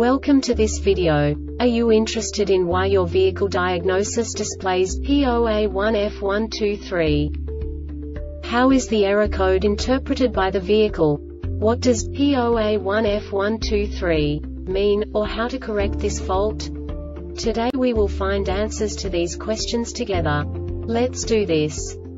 Welcome to this video. Are you interested in why your vehicle diagnosis displays P0A1F123? How is the error code interpreted by the vehicle? What does P0A1F123 mean, or how to correct this fault? Today we will find answers to these questions together. Let's do this.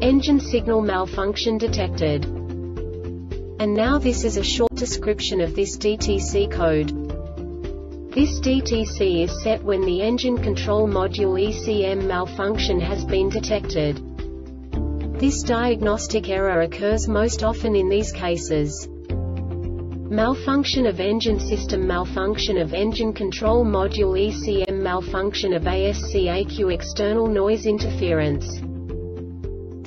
engine signal malfunction detected. And now this is a short description of this DTC code. This DTC is set when the engine control module ECM malfunction has been detected. This diagnostic error occurs most often in these cases: malfunction of engine system, malfunction of engine control module ECM, malfunction of ASC-ECU, external noise interference.